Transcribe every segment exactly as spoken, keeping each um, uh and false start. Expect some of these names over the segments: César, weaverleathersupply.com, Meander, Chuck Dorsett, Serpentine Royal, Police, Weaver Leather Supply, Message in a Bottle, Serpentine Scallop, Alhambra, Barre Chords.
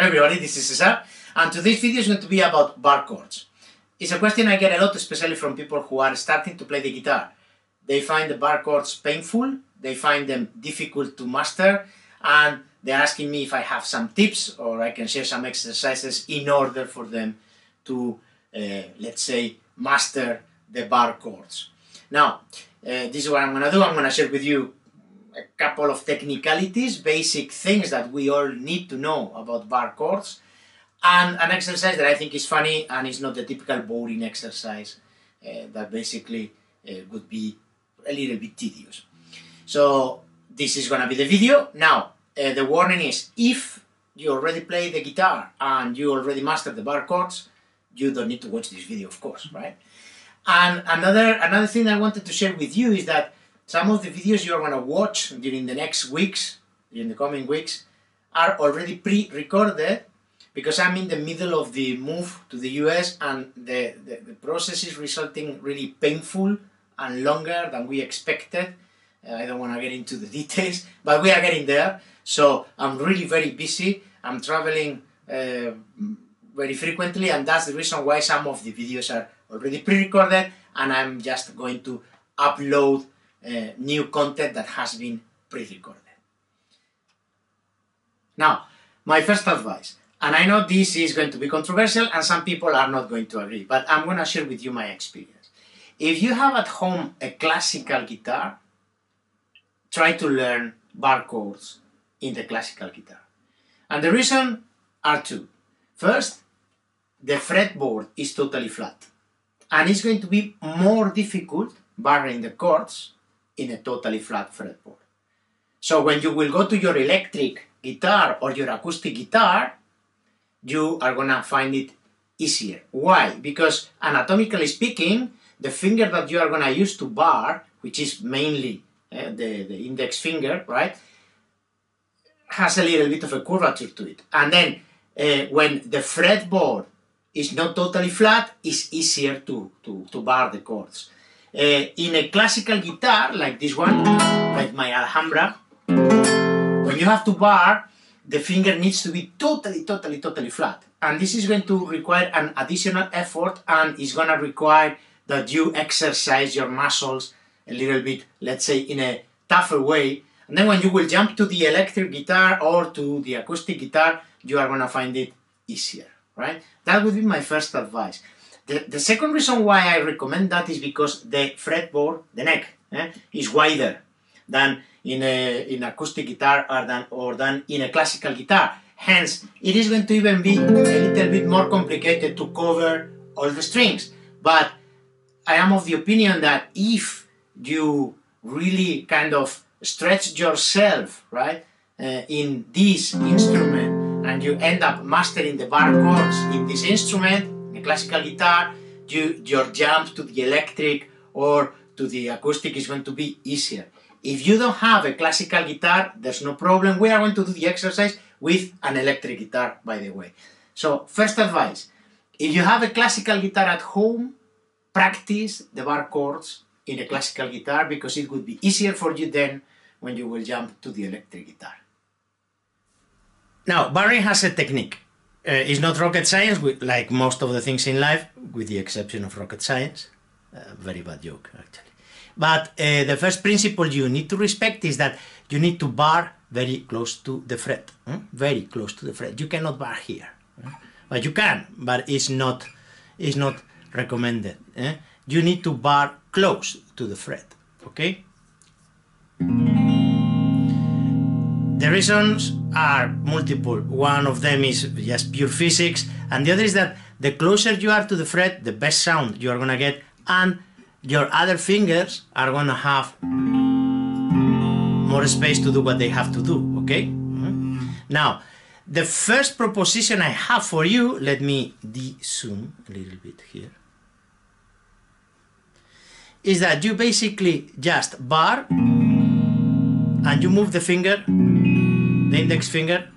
everybody, this is César, and today's video is going to be about bar chords. It's a question I get a lot, especially from people who are starting to play the guitar. They find the bar chords painful, they find them difficult to master, and they're asking me if I have some tips or I can share some exercises in order for them to, uh, let's say, master the bar chords. Now, uh, this is what I'm going to do. I'm going to share with you a couple of technicalities, basic things that we all need to know about bar chords, and an exercise that I think is funny and is not the typical boring exercise uh, that basically uh, would be a little bit tedious. So this is going to be the video. Now, uh, the warning is, if you already play the guitar and you already mastered the bar chords, you don't need to watch this video, of course, right? And another, another thing I wanted to share with you is that some of the videos you are going to watch during the next weeks, during the coming weeks, are already pre-recorded, because I'm in the middle of the move to the U S and the, the, the process is resulting really painful and longer than we expected. Uh, I don't want to get into the details, but we are getting there. So I'm really very busy. I'm traveling uh, very frequently, and that's the reason why some of the videos are already pre-recorded, and I'm just going to upload uh, new content that has been pre-recorded. Now, my first advice, and I know this is going to be controversial and some people are not going to agree, but I'm going to share with you my experience. If you have at home a classical guitar, try to learn bar chords in the classical guitar. And the reason are two. First, the fretboard is totally flat, and it's going to be more difficult barring the chords in a totally flat fretboard. So when you will go to your electric guitar or your acoustic guitar, you are gonna find it easier. Why? Because anatomically speaking, the finger that you are gonna use to bar, which is mainly uh, the, the index finger, right, has a little bit of a curvature to it. And then uh, when the fretboard is not totally flat, it's easier to, to, to bar the chords. Uh, in a classical guitar, like this one, like my Alhambra, when you have to bar, the finger needs to be totally, totally, totally flat. And this is going to require an additional effort, and it's going to require that you exercise your muscles a little bit, let's say, in a tougher way. And then when you will jump to the electric guitar or to the acoustic guitar, you are going to find it easier. Right? That would be my first advice. The, the second reason why I recommend that is because the fretboard, the neck, eh, is wider than in a in acoustic guitar or than, or than in a classical guitar. Hence, it is going to even be a little bit more complicated to cover all the strings. But I am of the opinion that if you really kind of stretch yourself, right, uh, in this instrument, and you end up mastering the bar chords in this instrument, in the classical guitar, you, your jump to the electric or to the acoustic is going to be easier. If you don't have a classical guitar, there's no problem. We are going to do the exercise with an electric guitar, by the way. So, first advice, if you have a classical guitar at home, practice the bar chords in a classical guitar, because it would be easier for you then when you will jump to the electric guitar. Now, barring has a technique. Uh, it's not rocket science, like most of the things in life, with the exception of rocket science. Uh, very bad joke, actually. But uh, the first principle you need to respect is that you need to bar very close to the fret. Hmm? Very close to the fret. You cannot bar here. Hmm? But you can, but it's not, it's not recommended. Eh? You need to bar close to the fret, okay? The reasons are multiple. One of them is just pure physics, and the other is that the closer you are to the fret, the best sound you are gonna get, and your other fingers are gonna have more space to do what they have to do, okay? Mm-hmm. Now, the first proposition I have for you, let me de-zoom a little bit here, is that you basically just bar, and you move the finger, the index finger,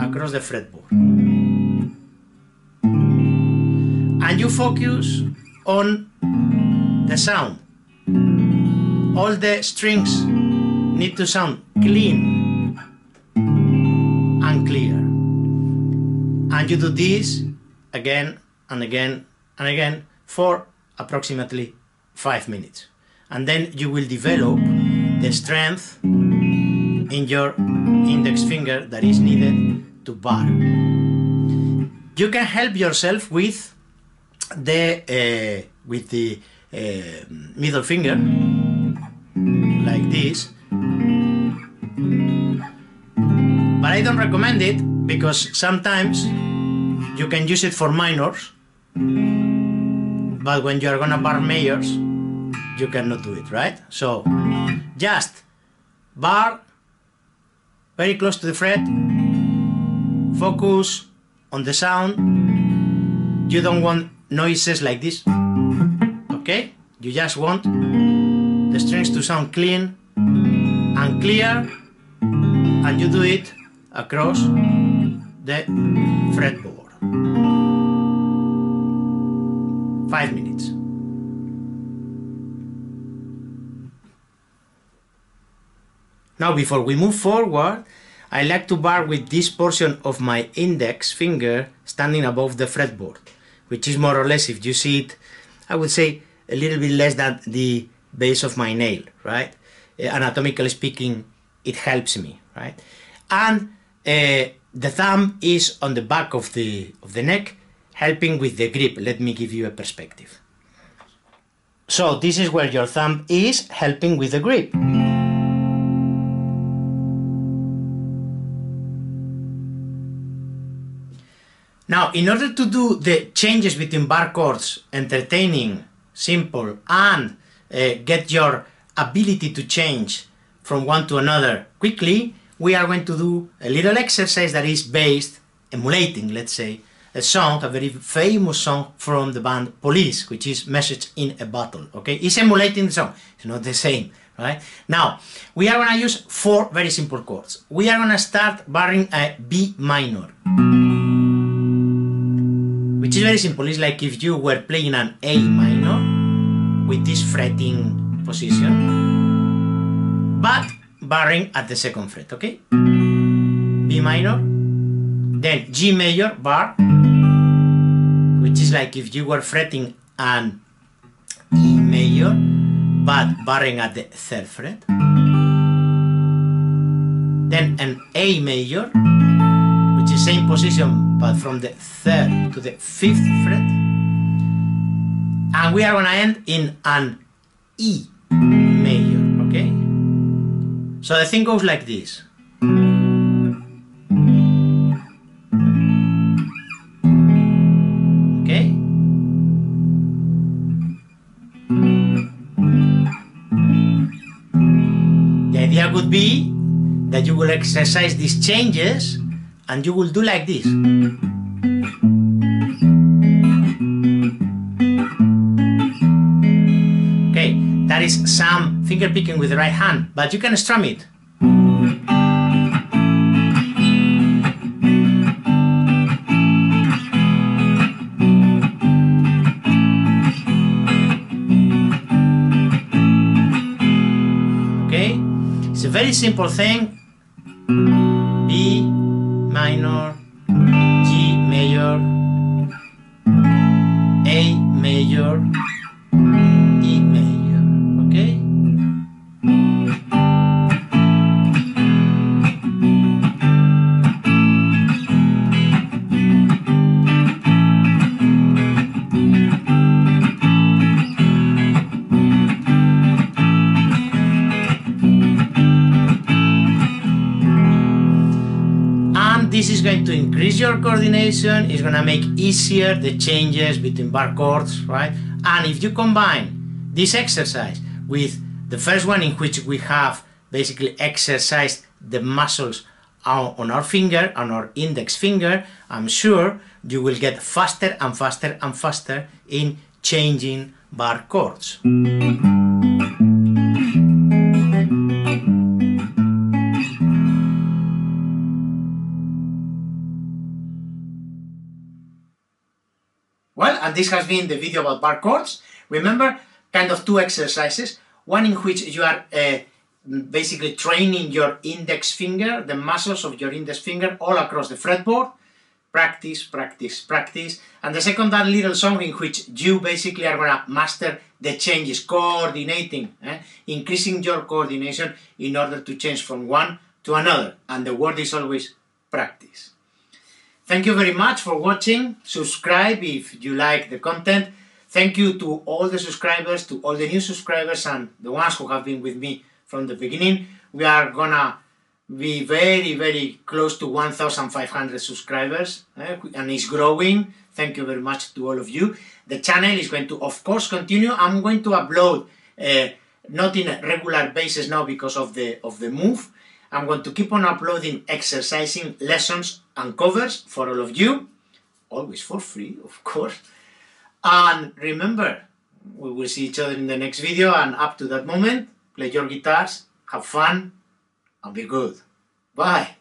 across the fretboard. And you focus on the sound. All the strings need to sound clean and clear. And you do this again and again and again for approximately five minutes. And then you will develop the strength in your index finger that is needed to bar. You can help yourself with the, uh, with the uh, middle finger, like this. But I don't recommend it, because sometimes you can use it for minors, but when you are gonna bar majors, you cannot do it, right? So, just bar very close to the fret, focus on the sound, you don't want noises like this, okay? You just want the strings to sound clean and clear, and you do it across the fretboard. Five minutes. Now, before we move forward, I like to bar with this portion of my index finger standing above the fretboard, which is more or less, if you see it, I would say a little bit less than the base of my nail, right? Anatomically speaking, it helps me, right? And Uh, the thumb is on the back of the, of the neck, helping with the grip. Let me give you a perspective. So this is where your thumb is, helping with the grip. Now, in order to do the changes between bar chords entertaining, simple, and uh, get your ability to change from one to another quickly, we are going to do a little exercise that is based, emulating, let's say, a song, a very famous song from the band Police, which is Message in a Bottle, okay? It's emulating the song, it's not the same, right? Now, we are gonna use four very simple chords. We are gonna start barring a B minor, which is very simple. It's like if you were playing an A minor with this fretting position, but barring at the second fret, okay? B minor, then G major bar, which is like if you were fretting an E major, but barring at the third fret. Then an A major, which is same position, but from the third to the fifth fret. And we are gonna end in an E major. So the thing goes like this. Okay? The idea would be that you will exercise these changes and you will do like this. Okay, that is some finger picking with the right hand, but you can strum it. Okay? It's a very simple thing. B minor, G major, A major, E major. Okay? This is going to increase your coordination, it's going to make easier the changes between bar chords, right? And if you combine this exercise with the first one, in which we have basically exercised the muscles on our finger, on our index finger, I'm sure you will get faster and faster and faster in changing bar chords. Well, and this has been the video about bar chords. Remember, kind of two exercises. One in which you are uh, basically training your index finger, the muscles of your index finger all across the fretboard. practice, practice, practice. And the second, that little song in which you basically are going to master the changes, coordinating, eh? increasing your coordination in order to change from one to another. And the word is always practice. Thank you very much for watching. Subscribe if you like the content. Thank you to all the subscribers, to all the new subscribers and the ones who have been with me from the beginning. We are gonna be very, very close to one thousand five hundred subscribers, eh? and it's growing. Thank you very much to all of you. The channel is going to, of course, continue. I'm going to upload, uh, not in a regular basis now because of the, of the move. I'm going to keep on uploading, exercising, lessons and covers for all of you, always for free, of course. And remember, we will see each other in the next video, and up to that moment, play your guitars, have fun, and be good. Bye!